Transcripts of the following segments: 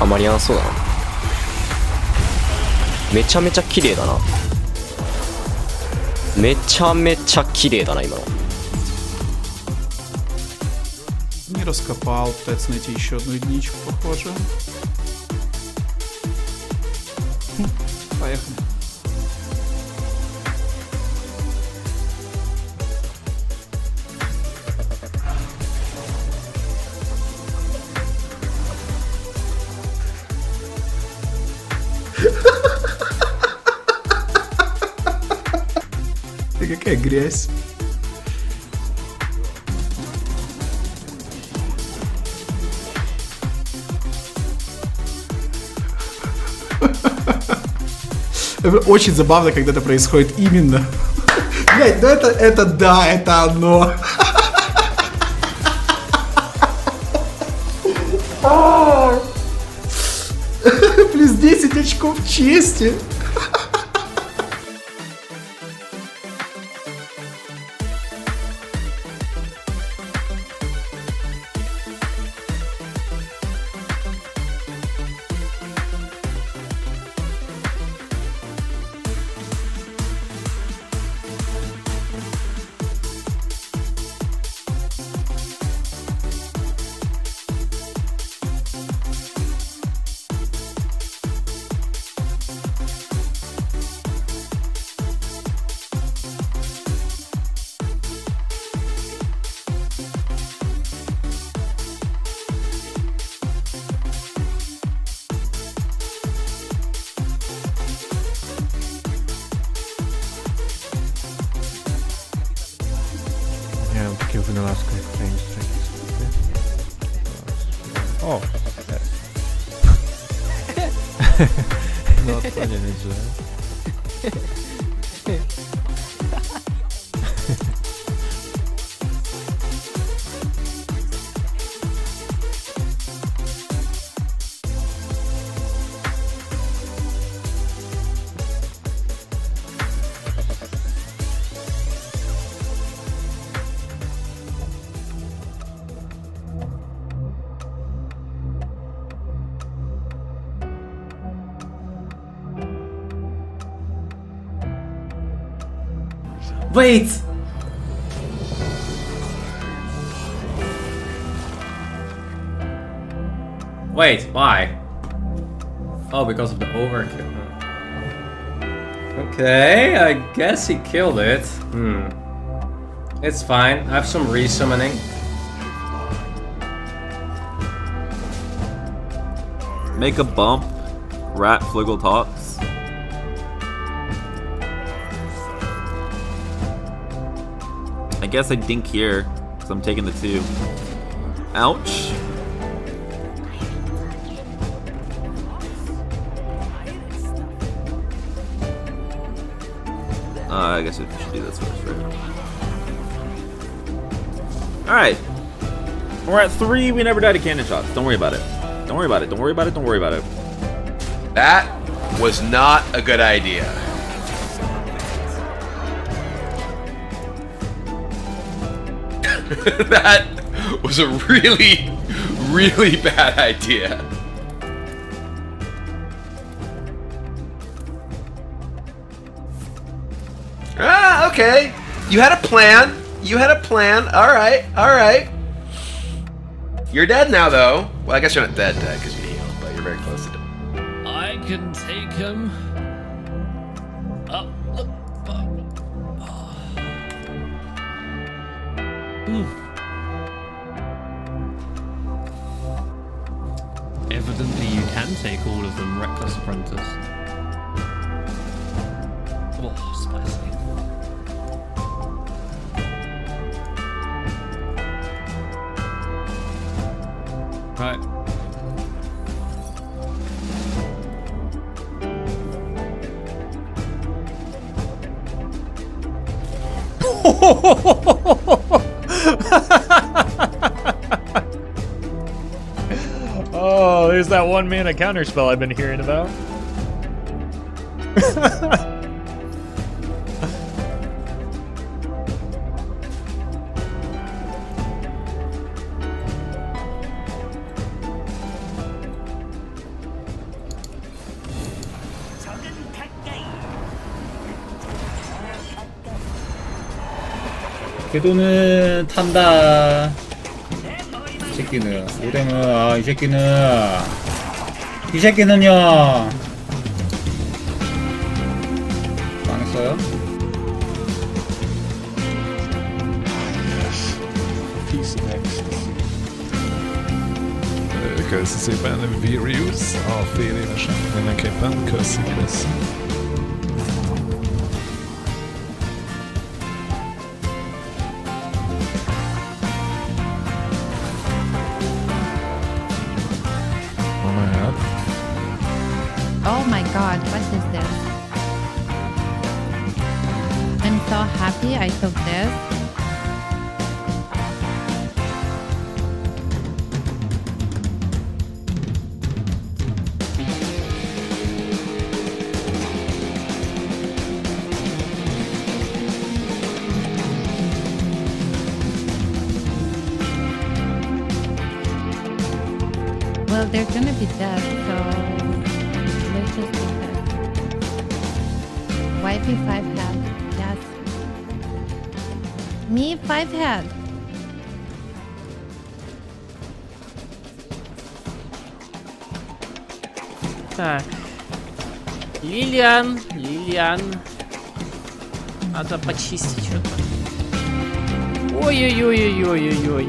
あ間に合わそうだな。めちゃめちゃ綺麗だな。めちゃめちゃ綺麗だな今の。Не раскопал, пытается найти еще одну единичку, похоже. Поехали. Ты какая грязь. Очень забавно, когда это происходит именно. Блять, ну это да, это оно. Плюс 10 очков чести. Give an Alaska exchange tickets. Oh, that's not funny in Wait! Wait, why? Oh, because of the overkill. Okay, I guess he killed it. Hmm. It's fine, I have some resummoning. Make a bump, rat fluggle tots. I guess I dink here, because I'm taking the 2. Ouch. I guess we should do this first, right? Alright. We're at 3, we never died of cannon shots. Don't worry about it. Don't worry about it, don't worry about it, don't worry about it. That was not a good idea. That was a really, really bad idea. Ah, okay. You had a plan. You had a plan. Alright, alright. You're dead now, though. Well, I guess you're not dead, because you healed, but you're very close to death. I can take him. Evidently, you can take all of them, Reckless Apprentice. Oh, spicy. Right. Oh, there's that one mana counter spell I've been hearing about. 궤도는 탄다. 이 새끼는 오뎅은 아 이 새끼는요 망했어요. Curse c'est pas un virus, enlever les machins, il y en a qui est pas de curse, Oh my god, what is this? I'm so happy I took this. Well, they're gonna be dead, so... YP 5 head, yes. Me 5 head. Так. Лилиан. Надо почистить что-то. Ой-ой-ой-ой-ой-ой-ой.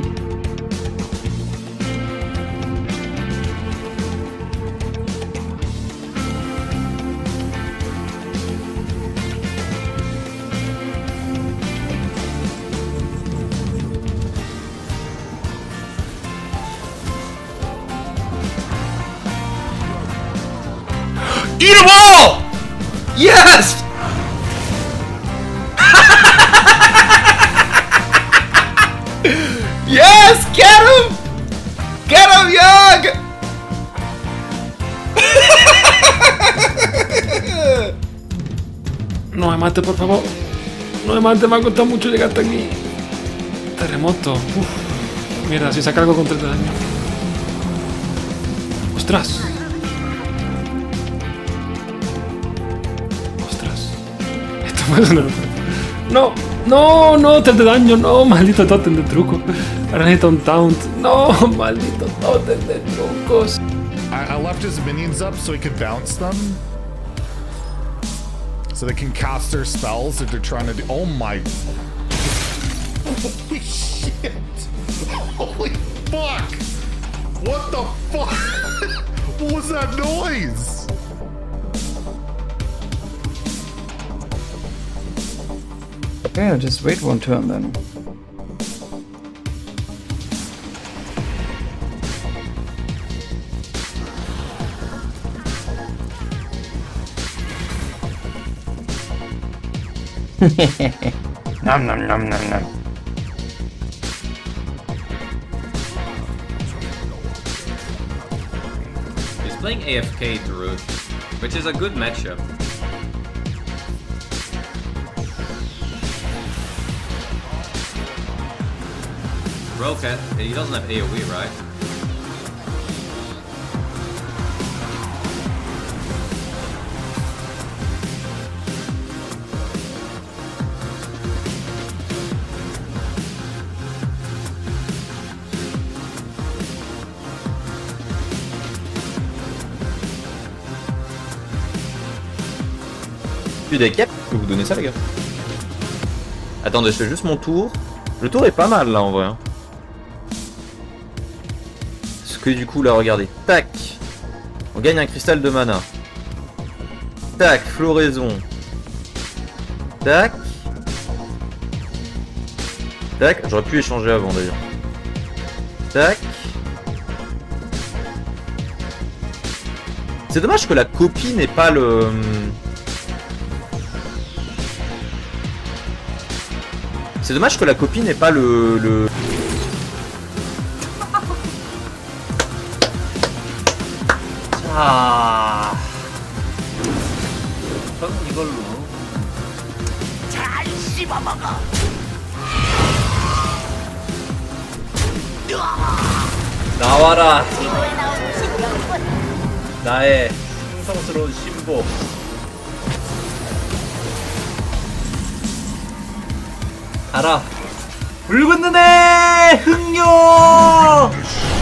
Eat them all! Yes! Yes! Get him! Get him, Young! No me mate, por favor. No me mate, me ha costado mucho llegar hasta aquí. Terremoto. Uf. Mierda, si saca algo con 30 daño. ¡Ostras! No, no, no, te hace daño, no, maldito tótem de truco. Ahora necesito un taunt. No, maldito tótem de trucos. I left his minions up so he could bounce them. So they can cast their spells if they're trying to do. Oh my. Holy shit. Holy fuck. What the fuck? What was that noise? Okay, I'll just wait one turn then. Nom nom nom nom nom. He's playing AFK Tarut, which is a good matchup. Roket, he doesn't have AoE, right? Plus des caps, je peux vous donner ça les gars. Attendez, je fais juste mon tour. Le tour est pas mal là en vrai. Que du coup là regardez, tac, on gagne un cristal de mana, tac, floraison, tac, tac, j'aurais pu échanger avant d'ailleurs, tac. C'est dommage que la copie n'ait pas le... C'est dommage que la copie n'ait pas le... 아... 저는 이걸로 잘 씹어먹어. 나와라 나의 충성스러운 신복. 가라. 붉은 눈의 흥룡.